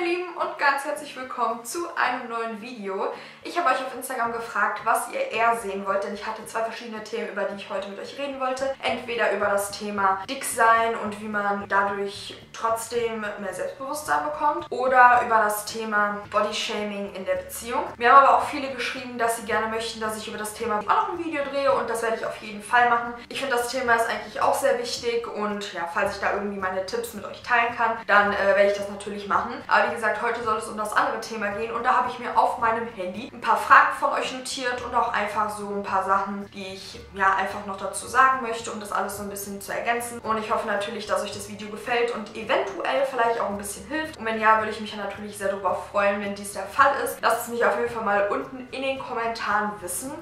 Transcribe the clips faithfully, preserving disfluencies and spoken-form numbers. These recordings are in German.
meine Lieben und ganz herzlich willkommen zu einem neuen Video. Ich habe euch auf Instagram gefragt, was ihr eher sehen wollt, denn ich hatte zwei verschiedene Themen, über die ich heute mit euch reden wollte. Entweder über das Thema Dicksein und wie man dadurch trotzdem mehr Selbstbewusstsein bekommt oder über das Thema Bodyshaming in der Beziehung. Mir haben aber auch viele geschrieben, dass sie gerne möchten, dass ich über das Thema auch noch ein Video drehe und das werde ich auf jeden Fall machen. Ich finde, das Thema ist eigentlich auch sehr wichtig und ja, falls ich da irgendwie meine Tipps mit euch teilen kann, dann äh, werde ich das natürlich machen. Aber wie gesagt, heute soll es um das andere Thema gehen und da habe ich mir auf meinem Handy ein paar Fragen von euch notiert und auch einfach so ein paar Sachen, die ich ja einfach noch dazu sagen möchte, um das alles so ein bisschen zu ergänzen. Und ich hoffe natürlich, dass euch das Video gefällt und eventuell vielleicht auch ein bisschen hilft. Und wenn ja, würde ich mich ja natürlich sehr darüber freuen, wenn dies der Fall ist. Lasst es mich auf jeden Fall mal unten in den Kommentaren wissen,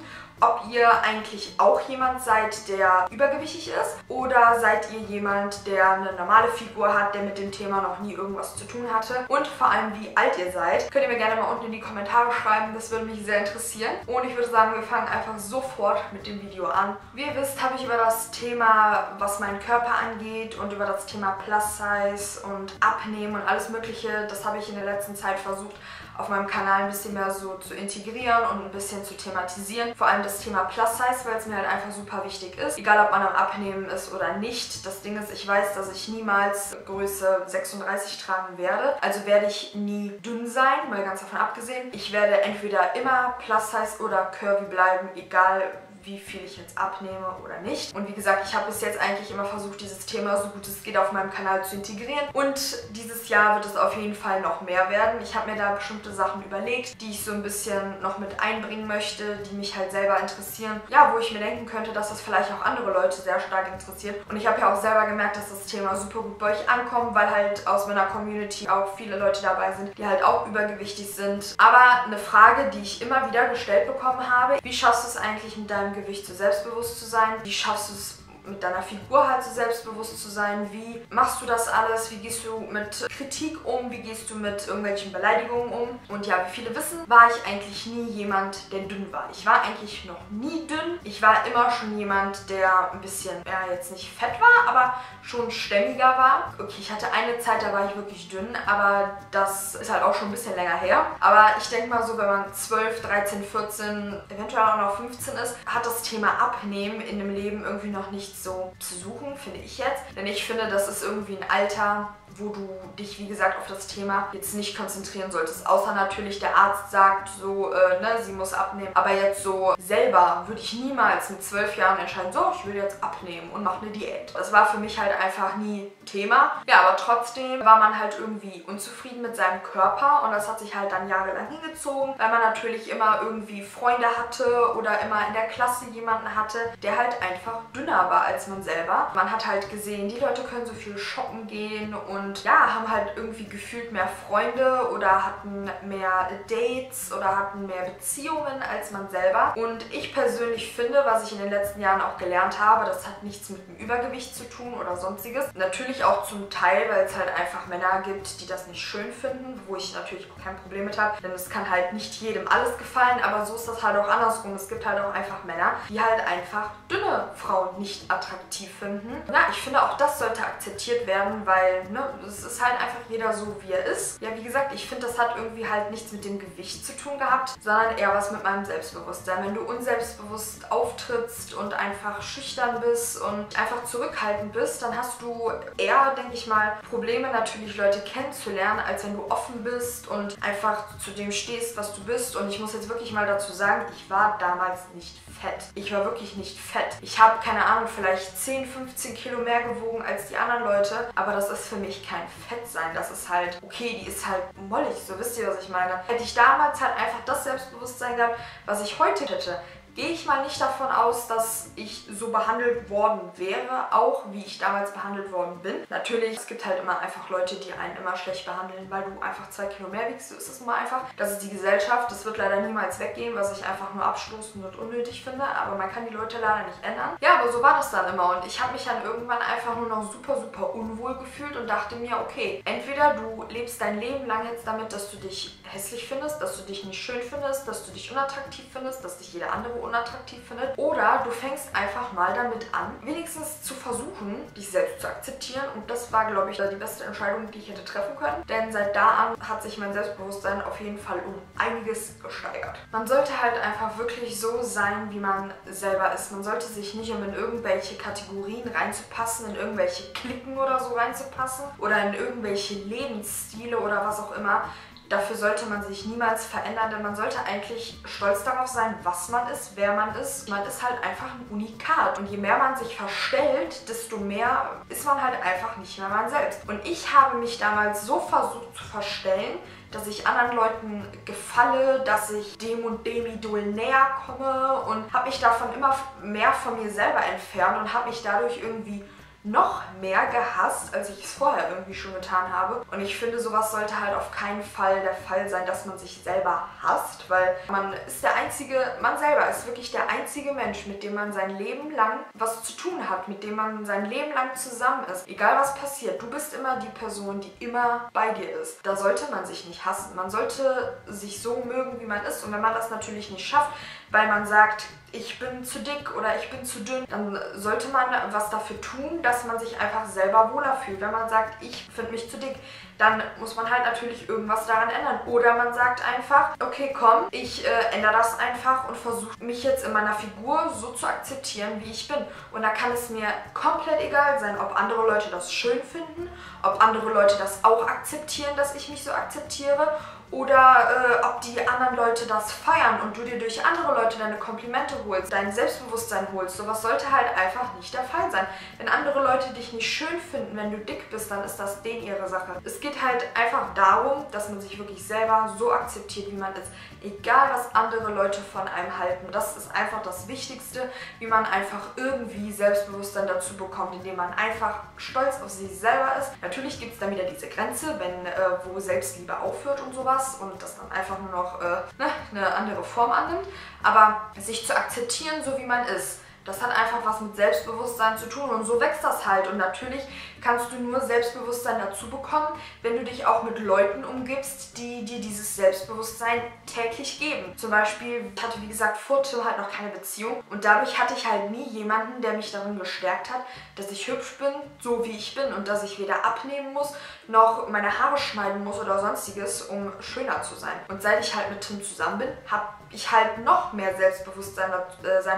ob ihr eigentlich auch jemand seid, der übergewichtig ist oder seid ihr jemand, der eine normale Figur hat, der mit dem Thema noch nie irgendwas zu tun hatte und vor allem, wie alt ihr seid. Könnt ihr mir gerne mal unten in die Kommentare schreiben, das würde mich sehr interessieren. Und ich würde sagen, wir fangen einfach sofort mit dem Video an. Wie ihr wisst, habe ich über das Thema, was meinen Körper angeht und über das Thema Plus-Size und Abnehmen und alles Mögliche, das habe ich in der letzten Zeit versucht, auf meinem Kanal ein bisschen mehr so zu integrieren und ein bisschen zu thematisieren. Vor allem das Thema Plus-Size, weil es mir halt einfach super wichtig ist. Egal, ob man am Abnehmen ist oder nicht. Das Ding ist, ich weiß, dass ich niemals Größe sechsunddreißig tragen werde. Also werde ich nie dünn sein, mal ganz davon abgesehen. Ich werde entweder immer Plus-Size oder Curvy bleiben, egal wie viel ich jetzt abnehme oder nicht. Und wie gesagt, ich habe bis jetzt eigentlich immer versucht, dieses Thema so gut es geht auf meinem Kanal zu integrieren. Und dieses Jahr wird es auf jeden Fall noch mehr werden. Ich habe mir da bestimmte Sachen überlegt, die ich so ein bisschen noch mit einbringen möchte, die mich halt selber interessieren. Ja, wo ich mir denken könnte, dass das vielleicht auch andere Leute sehr stark interessiert. Und ich habe ja auch selber gemerkt, dass das Thema super gut bei euch ankommt, weil halt aus meiner Community auch viele Leute dabei sind, die halt auch übergewichtig sind. Aber eine Frage, die ich immer wieder gestellt bekommen habe: Wie schaffst du es eigentlich mit deinem Gewicht so selbstbewusst zu sein? Wie schaffst du es mit deiner Figur halt so selbstbewusst zu sein? Wie machst du das alles? Wie gehst du mit Kritik um? Wie gehst du mit irgendwelchen Beleidigungen um? Und ja, wie viele wissen, war ich eigentlich nie jemand, der dünn war. Ich war eigentlich noch nie dünn. Ich war immer schon jemand, der ein bisschen, ja, jetzt nicht fett war, aber schon stämmiger war. Okay, ich hatte eine Zeit, da war ich wirklich dünn, aber das ist halt auch schon ein bisschen länger her. Aber ich denke mal so, wenn man zwölf, dreizehn, vierzehn, eventuell auch noch fünfzehn ist, hat das Thema Abnehmen in dem Leben irgendwie noch nichts so zu suchen, finde ich jetzt. Denn ich finde, das ist irgendwie ein Alter, wo du dich, wie gesagt, auf das Thema jetzt nicht konzentrieren solltest. Außer natürlich der Arzt sagt so, äh, ne, sie muss abnehmen. Aber jetzt so selber würde ich niemals mit zwölf Jahren entscheiden, so, ich will jetzt abnehmen und mache eine Diät. Das war für mich halt einfach nie Thema. Ja, aber trotzdem war man halt irgendwie unzufrieden mit seinem Körper und das hat sich halt dann jahrelang hingezogen, weil man natürlich immer irgendwie Freunde hatte oder immer in der Klasse jemanden hatte, der halt einfach dünner war als man selber. Man hat halt gesehen, die Leute können so viel shoppen gehen und Und ja, haben halt irgendwie gefühlt mehr Freunde oder hatten mehr Dates oder hatten mehr Beziehungen als man selber. Und ich persönlich finde, was ich in den letzten Jahren auch gelernt habe, das hat nichts mit dem Übergewicht zu tun oder sonstiges. Natürlich auch zum Teil, weil es halt einfach Männer gibt, die das nicht schön finden, wo ich natürlich auch kein Problem mit habe, denn es kann halt nicht jedem alles gefallen, aber so ist das halt auch andersrum. Es gibt halt auch einfach Männer, die halt einfach dünne Frauen nicht attraktiv finden. Na, ich finde, auch das sollte akzeptiert werden, weil, ne, es ist halt einfach jeder so, wie er ist. Ja, wie gesagt, ich finde, das hat irgendwie halt nichts mit dem Gewicht zu tun gehabt, sondern eher was mit meinem Selbstbewusstsein. Wenn du unselbstbewusst auftrittst und einfach schüchtern bist und einfach zurückhaltend bist, dann hast du eher, denke ich mal, Probleme natürlich, Leute kennenzulernen, als wenn du offen bist und einfach zu dem stehst, was du bist. Und ich muss jetzt wirklich mal dazu sagen, ich war damals nicht fett. Ich war wirklich nicht fett. Ich habe, keine Ahnung, vielleicht zehn, fünfzehn Kilo mehr gewogen als die anderen Leute, aber das ist für mich kein Fett sein. Das ist halt, okay, die ist halt mollig, so, wisst ihr, was ich meine? Hätte ich damals halt einfach das Selbstbewusstsein gehabt, was ich heute hätte, gehe ich mal nicht davon aus, dass ich so behandelt worden wäre, auch wie ich damals behandelt worden bin. Natürlich, es gibt halt immer einfach Leute, die einen immer schlecht behandeln, weil du einfach zwei Kilo mehr wiegst. So ist es nun mal einfach. Das ist die Gesellschaft. Das wird leider niemals weggehen, was ich einfach nur abstoßend und unnötig finde. Aber man kann die Leute leider nicht ändern. Ja, aber so war das dann immer. Und ich habe mich dann irgendwann einfach nur noch super, super unwohl gefühlt und dachte mir, okay, entweder du lebst dein Leben lang jetzt damit, dass du dich hässlich findest, dass du dich nicht schön findest, dass du dich unattraktiv findest, dass dich jeder andere unattraktiv unattraktiv findet. Oder du fängst einfach mal damit an, wenigstens zu versuchen, dich selbst zu akzeptieren. Und das war, glaube ich, die beste Entscheidung, die ich hätte treffen können. Denn seit da an hat sich mein Selbstbewusstsein auf jeden Fall um einiges gesteigert. Man sollte halt einfach wirklich so sein, wie man selber ist. Man sollte sich nicht, um in irgendwelche Kategorien reinzupassen, in irgendwelche Klicken oder so reinzupassen oder in irgendwelche Lebensstile oder was auch immer. Dafür sollte man sich niemals verändern, denn man sollte eigentlich stolz darauf sein, was man ist, wer man ist. Man ist halt einfach ein Unikat. Und je mehr man sich verstellt, desto mehr ist man halt einfach nicht mehr man selbst. Und ich habe mich damals so versucht zu verstellen, dass ich anderen Leuten gefalle, dass ich dem und dem Idol näher komme und habe mich davon immer mehr von mir selber entfernt und habe mich dadurch irgendwie noch mehr gehasst, als ich es vorher irgendwie schon getan habe. Und ich finde, sowas sollte halt auf keinen Fall der Fall sein, dass man sich selber hasst, weil man ist der einzige, man selber ist wirklich der einzige Mensch, mit dem man sein Leben lang was zu tun hat, mit dem man sein Leben lang zusammen ist. Egal was passiert, du bist immer die Person, die immer bei dir ist. Da sollte man sich nicht hassen. Man sollte sich so mögen, wie man ist. Und wenn man das natürlich nicht schafft, weil man sagt, ich bin zu dick oder ich bin zu dünn, dann sollte man was dafür tun, dass man sich einfach selber wohler fühlt. Wenn man sagt, ich finde mich zu dick, dann muss man halt natürlich irgendwas daran ändern. Oder man sagt einfach, okay, komm, ich äh, ändere das einfach und versuche mich jetzt in meiner Figur so zu akzeptieren, wie ich bin. Und da kann es mir komplett egal sein, ob andere Leute das schön finden, ob andere Leute das auch akzeptieren, dass ich mich so akzeptiere. Oder äh, ob die anderen Leute das feiern und du dir durch andere Leute deine Komplimente holst, dein Selbstbewusstsein holst. Sowas sollte halt einfach nicht der Fall sein. Wenn andere Leute dich nicht schön finden, wenn du dick bist, dann ist das denen ihre Sache. Es geht halt einfach darum, dass man sich wirklich selber so akzeptiert, wie man ist. Egal, was andere Leute von einem halten. Das ist einfach das Wichtigste, wie man einfach irgendwie Selbstbewusstsein dazu bekommt, indem man einfach stolz auf sich selber ist. Natürlich gibt es dann wieder diese Grenze, wenn äh, wo Selbstliebe aufhört und sowas. Und das dann einfach nur noch äh, ne, eine andere Form annimmt. Aber sich zu akzeptieren, so wie man ist, das hat einfach was mit Selbstbewusstsein zu tun und so wächst das halt. Und natürlich kannst du nur Selbstbewusstsein dazu bekommen, wenn du dich auch mit Leuten umgibst, die dir dieses Selbstbewusstsein täglich geben. Zum Beispiel, ich hatte wie gesagt vor Tim halt noch keine Beziehung und dadurch hatte ich halt nie jemanden, der mich darin gestärkt hat, dass ich hübsch bin, so wie ich bin und dass ich weder abnehmen muss, noch meine Haare schneiden muss oder sonstiges, um schöner zu sein. Und seit ich halt mit Tim zusammen bin, habe ich halt noch mehr Selbstbewusstsein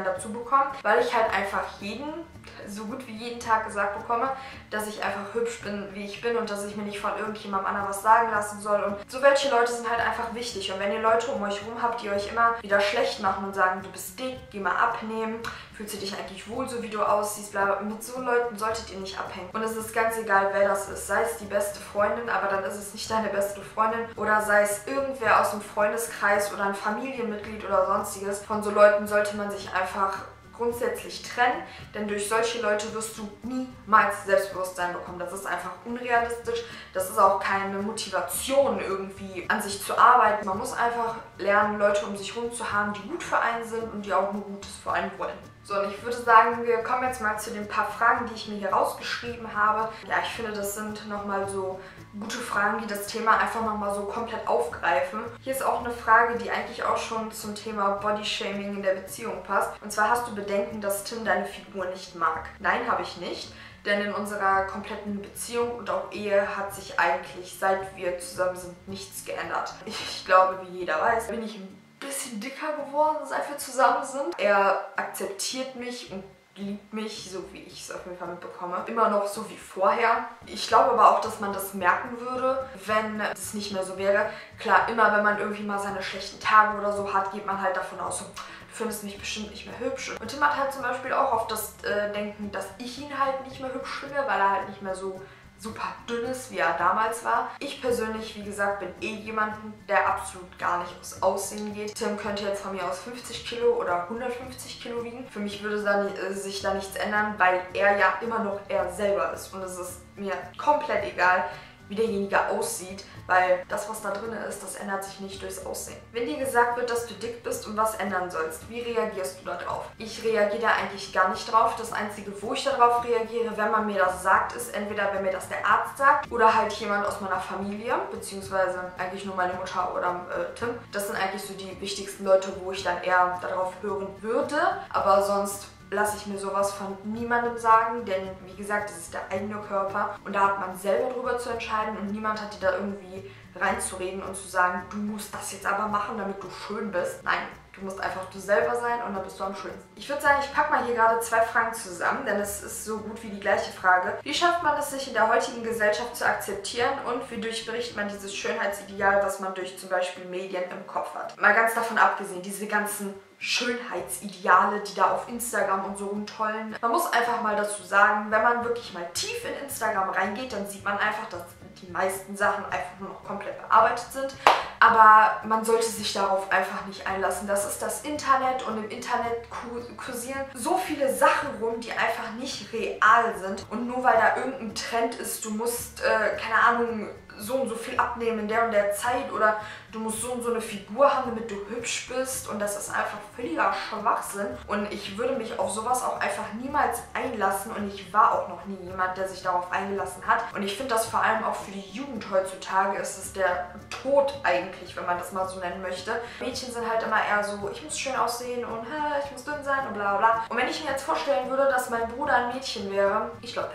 dazu bekommen, weil ich halt einfach jeden, so gut wie jeden Tag gesagt bekomme, dass ich einfach hübsch bin, wie ich bin und dass ich mir nicht von irgendjemandem anderen was sagen lassen soll. Und so welche Leute sind halt einfach wichtig. Und wenn ihr Leute um euch rum habt, die euch immer wieder schlecht machen und sagen, du bist dick, geh mal abnehmen, fühlst du dich eigentlich wohl, so wie du aussiehst, bla bla, mit so Leuten solltet ihr nicht abhängen. Und es ist ganz egal, wer das ist. Sei es die beste Freundin, aber dann ist es nicht deine beste Freundin. Oder sei es irgendwer aus dem Freundeskreis oder ein Familienmitglied oder sonstiges. Von so Leuten sollte man sich einfach grundsätzlich trennen, denn durch solche Leute wirst du niemals Selbstbewusstsein bekommen. Das ist einfach unrealistisch. Das ist auch keine Motivation, irgendwie an sich zu arbeiten. Man muss einfach lernen, Leute um sich herum zu haben, die gut für einen sind und die auch nur Gutes für einen wollen. So, und ich würde sagen, wir kommen jetzt mal zu den paar Fragen, die ich mir hier rausgeschrieben habe. Ja, ich finde, das sind nochmal so gute Fragen, die das Thema einfach nochmal so komplett aufgreifen. Hier ist auch eine Frage, die eigentlich auch schon zum Thema Bodyshaming in der Beziehung passt. Und zwar, hast du Bedenken, dass Tim deine Figur nicht mag? Nein, habe ich nicht. Denn in unserer kompletten Beziehung und auch Ehe hat sich eigentlich, seit wir zusammen sind, nichts geändert. Ich glaube, wie jeder weiß, bin ich ein bisschen dicker geworden, seit wir zusammen sind. Er akzeptiert mich und liebt mich, so wie ich es auf jeden Fall mitbekomme. Immer noch so wie vorher. Ich glaube aber auch, dass man das merken würde, wenn es nicht mehr so wäre. Klar, immer wenn man irgendwie mal seine schlechten Tage oder so hat, geht man halt davon aus, so, du findest mich bestimmt nicht mehr hübsch. Und Tim hat halt zum Beispiel auch oft das äh, Denken, dass ich ihn halt nicht mehr hübsch finde, weil er halt nicht mehr so super dünnes, wie er damals war. Ich persönlich, wie gesagt, bin eh jemanden, der absolut gar nicht aufs Aussehen geht. Tim könnte jetzt von mir aus fünfzig Kilo oder hundertfünfzig Kilo wiegen. Für mich würde dann, äh, sich da nichts ändern, weil er ja immer noch er selber ist. Und es ist mir komplett egal, wie derjenige aussieht, weil das, was da drin ist, das ändert sich nicht durchs Aussehen. Wenn dir gesagt wird, dass du dick bist und was ändern sollst, wie reagierst du da drauf? Ich reagiere da eigentlich gar nicht drauf. Das Einzige, wo ich darauf reagiere, wenn man mir das sagt, ist entweder, wenn mir das der Arzt sagt oder halt jemand aus meiner Familie, beziehungsweise eigentlich nur meine Mutter oder äh, Tim. Das sind eigentlich so die wichtigsten Leute, wo ich dann eher darauf hören würde, aber sonst lasse ich mir sowas von niemandem sagen, denn wie gesagt, das ist der eigene Körper und da hat man selber drüber zu entscheiden und niemand hat dir da irgendwie reinzureden und zu sagen, du musst das jetzt aber machen, damit du schön bist. Nein, du musst einfach du selber sein und dann bist du am schönsten. Ich würde sagen, ich packe mal hier gerade zwei Fragen zusammen, denn es ist so gut wie die gleiche Frage. Wie schafft man es, sich in der heutigen Gesellschaft zu akzeptieren und wie durchbricht man dieses Schönheitsideal, was man durch zum Beispiel Medien im Kopf hat? Mal ganz davon abgesehen, diese ganzen Schönheitsideale, die da auf Instagram und so rumtollen. Man muss einfach mal dazu sagen, wenn man wirklich mal tief in Instagram reingeht, dann sieht man einfach, dass die meisten Sachen einfach nur noch komplett bearbeitet sind. Aber man sollte sich darauf einfach nicht einlassen. Das ist das Internet und im Internet kursieren so viele Sachen rum, die einfach nicht real sind. Und nur weil da irgendein Trend ist, du musst, äh, keine Ahnung, so und so viel abnehmen in der und der Zeit oder du musst so und so eine Figur haben, damit du hübsch bist und das ist einfach völliger Schwachsinn und ich würde mich auf sowas auch einfach niemals einlassen und ich war auch noch nie jemand, der sich darauf eingelassen hat und ich finde das vor allem auch für die Jugend heutzutage ist es der Tod eigentlich, wenn man das mal so nennen möchte. Mädchen sind halt immer eher so, ich muss schön aussehen und hä, ich muss dünn sein und bla bla. Und wenn ich mir jetzt vorstellen würde, dass mein Bruder ein Mädchen wäre, ich glaube,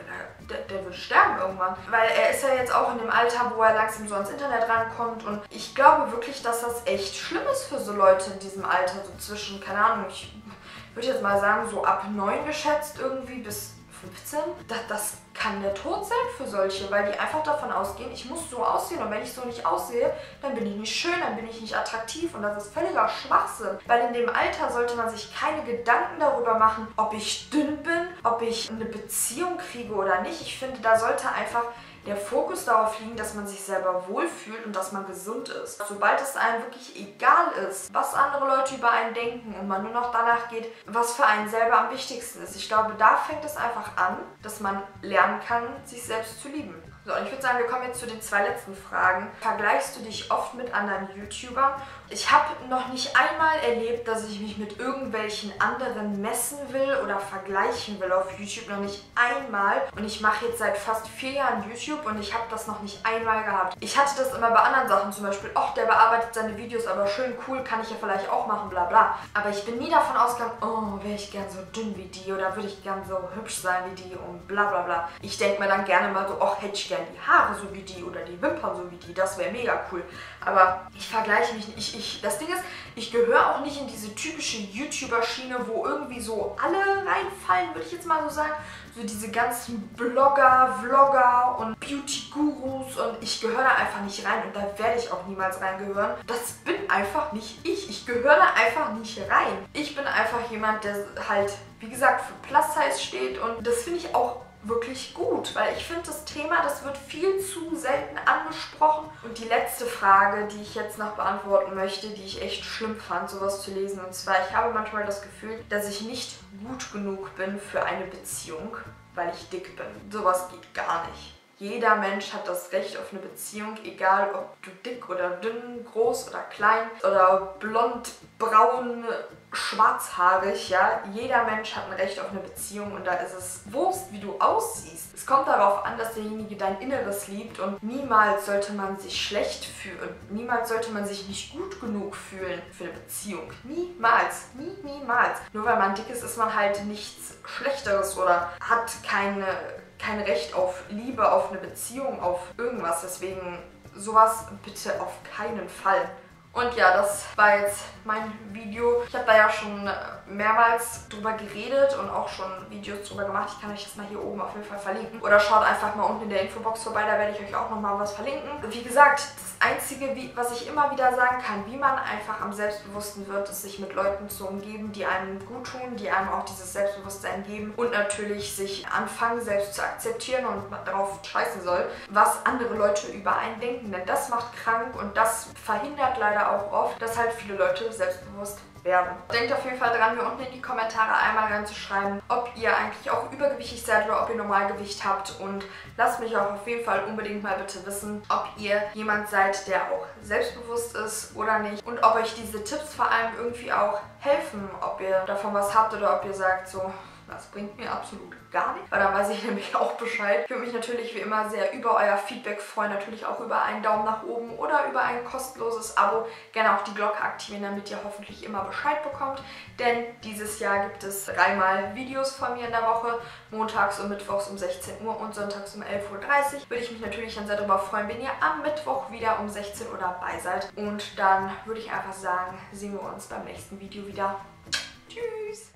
der, der, der würde sterben irgendwann, weil er ist ja jetzt auch in dem Alter, wo er langsam so ans Internet rankommt und ich glaube wirklich, dass das echt schlimm ist für so Leute in diesem Alter, so zwischen, keine Ahnung, ich würde jetzt mal sagen, so ab neun geschätzt irgendwie bis fünfzehn, das, das kann der Tod sein für solche, weil die einfach davon ausgehen, ich muss so aussehen und wenn ich so nicht aussehe, dann bin ich nicht schön, dann bin ich nicht attraktiv und das ist völliger Schwachsinn, weil in dem Alter sollte man sich keine Gedanken darüber machen, ob ich dünn bin, ob ich eine Beziehung kriege oder nicht. Ich finde, da sollte einfach der Fokus darauf liegt, dass man sich selber wohlfühlt und dass man gesund ist. Sobald es einem wirklich egal ist, was andere Leute über einen denken und man nur noch danach geht, was für einen selber am wichtigsten ist. Ich glaube, da fängt es einfach an, dass man lernen kann, sich selbst zu lieben. So, und ich würde sagen, wir kommen jetzt zu den zwei letzten Fragen. Vergleichst du dich oft mit anderen YouTubern? Ich habe noch nicht einmal erlebt, dass ich mich mit irgendwelchen anderen messen will oder vergleichen will auf YouTube. Noch nicht einmal. Und ich mache jetzt seit fast vier Jahren YouTube und ich habe das noch nicht einmal gehabt. Ich hatte das immer bei anderen Sachen, zum Beispiel, ach, der bearbeitet seine Videos, aber schön cool, kann ich ja vielleicht auch machen, bla bla. Aber ich bin nie davon ausgegangen, oh, wäre ich gern so dünn wie die oder würde ich gern so hübsch sein wie die und bla bla bla. Ich denke mir dann gerne mal so, ach, hätte ich gern die Haare so wie die oder die Wimpern so wie die, das wäre mega cool. Aber ich vergleiche mich nicht. Ich, ich, das Ding ist, ich gehöre auch nicht in diese typische YouTuber-Schiene, wo irgendwie so alle reinfallen, würde ich jetzt mal so sagen. So diese ganzen Blogger, Vlogger und Beauty-Gurus und ich gehöre da einfach nicht rein und da werde ich auch niemals reingehören. Das bin einfach nicht ich. Ich gehöre da einfach nicht rein. Ich bin einfach jemand, der halt, wie gesagt, für Plus-Size steht und das finde ich auch wirklich gut, weil ich finde das Thema, das wird viel zu selten angesprochen. Und die letzte Frage, die ich jetzt noch beantworten möchte, die ich echt schlimm fand, sowas zu lesen, und zwar, ich habe manchmal das Gefühl, dass ich nicht gut genug bin für eine Beziehung, weil ich dick bin. Sowas geht gar nicht. Jeder Mensch hat das Recht auf eine Beziehung, egal ob du dick oder dünn, groß oder klein oder blond, braun, schwarzhaarig, ja. Jeder Mensch hat ein Recht auf eine Beziehung und da ist es wurscht, wie du aussiehst. Es kommt darauf an, dass derjenige dein Inneres liebt und niemals sollte man sich schlecht fühlen. Niemals sollte man sich nicht gut genug fühlen für eine Beziehung. Niemals, nie, niemals. Nur weil man dick ist, ist man halt nichts Schlechteres oder hat keine... kein Recht auf Liebe, auf eine Beziehung, auf irgendwas. Deswegen sowas bitte auf keinen Fall. Und ja, das war jetzt mein Video. Ich habe da ja schon mehrmals drüber geredet und auch schon Videos drüber gemacht. Ich kann euch das mal hier oben auf jeden Fall verlinken. Oder schaut einfach mal unten in der Infobox vorbei, da werde ich euch auch nochmal was verlinken. Wie gesagt, das Einzige, wie, was ich immer wieder sagen kann, wie man einfach am Selbstbewussten wird, ist, sich mit Leuten zu umgeben, die einem gut tun, die einem auch dieses Selbstbewusstsein geben und natürlich sich anfangen, selbst zu akzeptieren und darauf scheißen soll, was andere Leute über einen denken. Denn das macht krank und das verhindert leider auch oft, dass halt viele Leute selbstbewusst werden. Denkt auf jeden Fall dran, mir unten in die Kommentare einmal reinzuschreiben, ob ihr eigentlich auch übergewichtig seid oder ob ihr Normalgewicht habt, und lasst mich auch auf jeden Fall unbedingt mal bitte wissen, ob ihr jemand seid, der auch selbstbewusst ist oder nicht, und ob euch diese Tipps vor allem irgendwie auch helfen, ob ihr davon was habt oder ob ihr sagt so, das bringt mir absolut gar nichts, weil dann weiß ich nämlich auch Bescheid. Ich würde mich natürlich wie immer sehr über euer Feedback freuen, natürlich auch über einen Daumen nach oben oder über ein kostenloses Abo. Gerne auch die Glocke aktivieren, damit ihr hoffentlich immer Bescheid bekommt, denn dieses Jahr gibt es dreimal Videos von mir in der Woche, montags und mittwochs um sechzehn Uhr und sonntags um elf Uhr dreißig. Würde ich mich natürlich dann sehr darüber freuen, wenn ihr am Mittwoch wieder um sechzehn Uhr dabei seid. Und dann würde ich einfach sagen, sehen wir uns beim nächsten Video wieder. Tschüss!